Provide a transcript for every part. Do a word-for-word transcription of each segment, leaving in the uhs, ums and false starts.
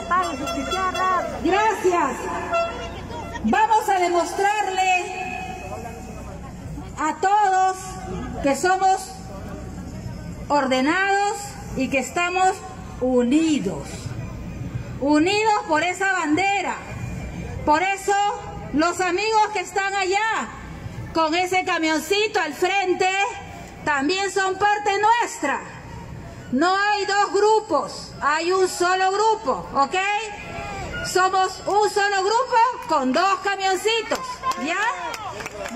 Amparo Justiciarra. Gracias. Vamos a demostrarle a todos que somos ordenados y que estamos unidos. Unidos por esa bandera. Por eso los amigos que están allá con ese camioncito al frente también son parte nuestra. No hay dos grupos, hay un solo grupo, ¿ok? Somos un solo grupo con dos camioncitos, ¿ya?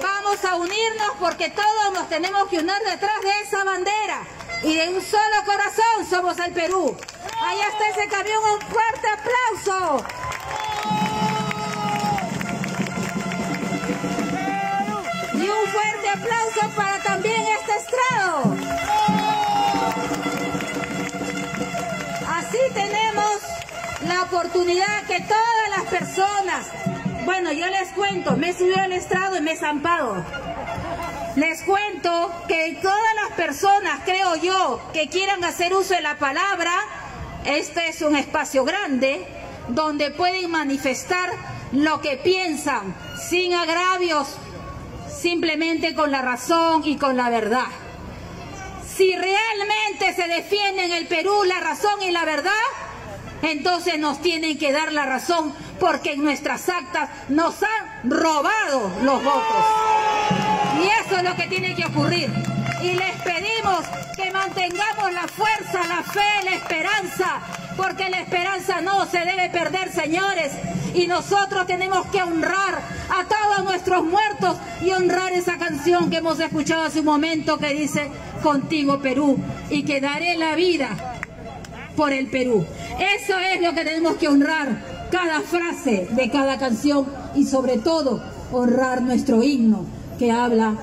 Vamos a unirnos porque todos nos tenemos que unir detrás de esa bandera. Y de un solo corazón somos el Perú. Allá está ese camión, un fuerte aplauso. Y un fuerte aplauso para también este estrado. Así tenemos la oportunidad que todas las personas... Bueno, yo les cuento, me he subido al estrado y me he zampado. Les cuento que todas las personas, creo yo, que quieran hacer uso de la palabra, este es un espacio grande donde pueden manifestar lo que piensan, sin agravios, simplemente con la razón y con la verdad. Si realmente se defiende en el Perú la razón y la verdad, entonces nos tienen que dar la razón, porque en nuestras actas nos han robado los votos. Y eso es lo que tiene que ocurrir. Y les pedimos que mantengamos la fuerza, la fe, la esperanza, porque la esperanza no se debe perder, señores. Y nosotros tenemos que honrar a todos nuestros muertos y honrar esa canción que hemos escuchado hace un momento que dice Contigo Perú, y que daré la vida por el Perú. Eso es lo que tenemos que honrar, cada frase de cada canción, y sobre todo honrar nuestro himno que habla: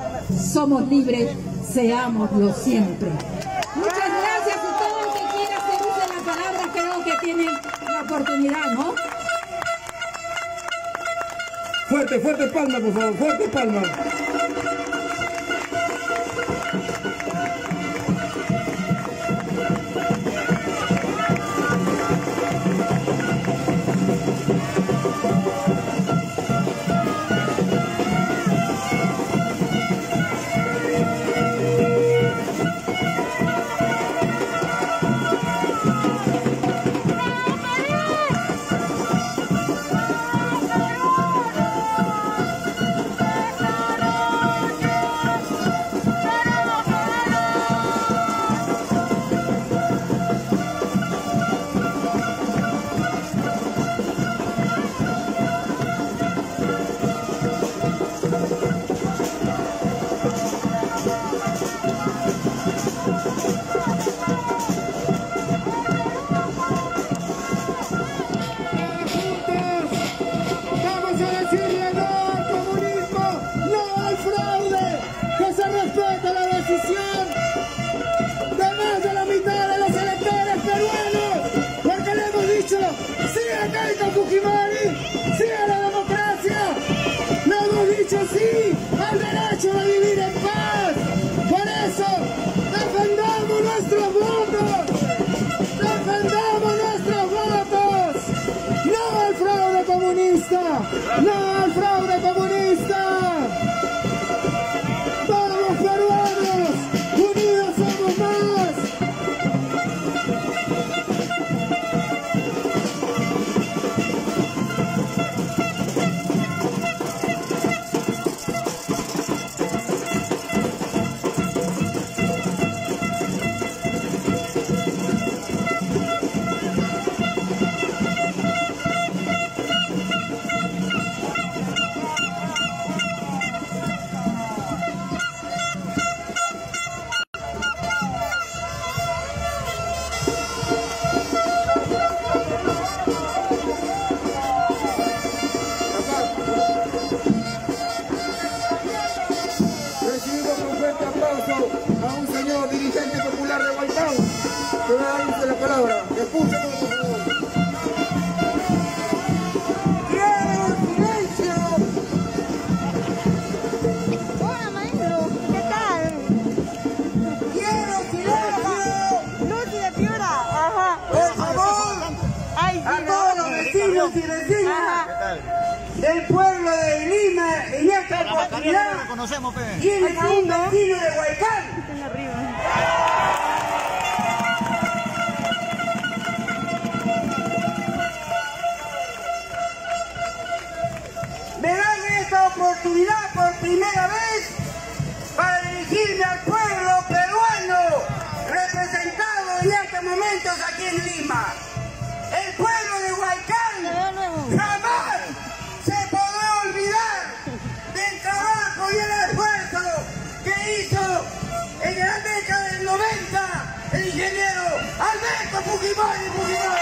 somos libres, seámoslo siempre. Muchas gracias a todos los que quieran hacer uso de la palabra, creo que tienen la oportunidad, ¿no? Fuerte, fuerte palma, por favor, fuerte palma. ¡Amor! residencia del pueblo de Lima en esta oportunidad y el un vecino de Huaycán. Verán esta oportunidad por primera vez para dirigirme al pueblo peruano representado en estos momentos aquí en Lima. El pueblo de Huaycán jamás se podrá olvidar del trabajo y el esfuerzo que hizo en la década del noventa el ingeniero Alberto Fujimori Fujimori.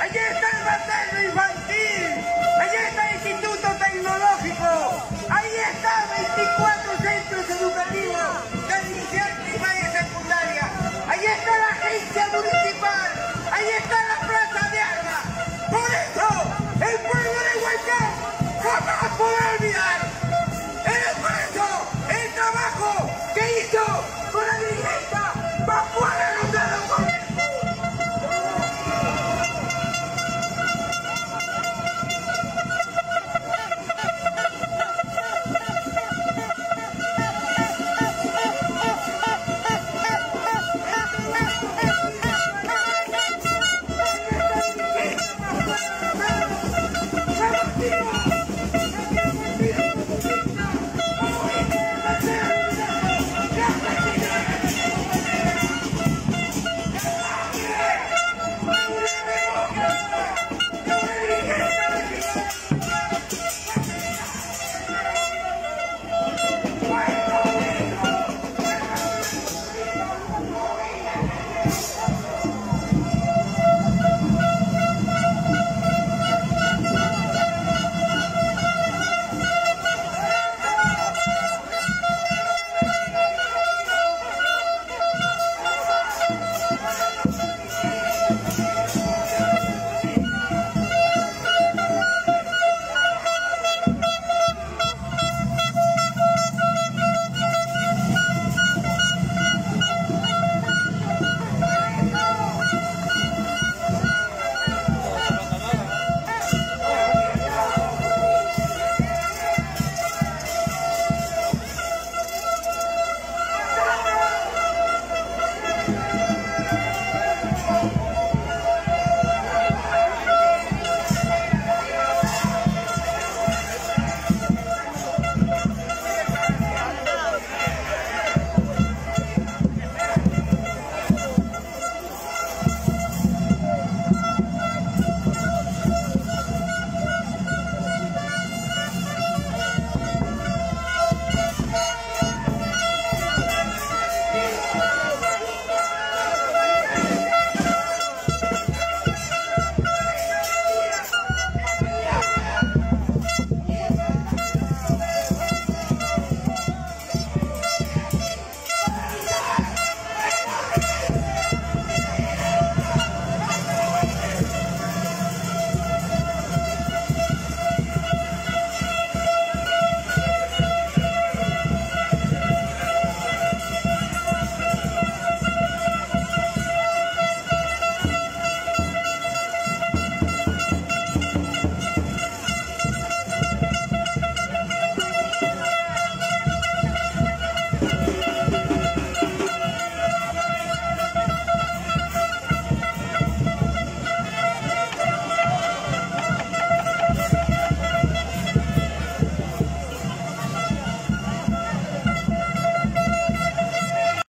Allí está el bartero infantil, allí está el Instituto Tecnológico, ahí está veinticuatro.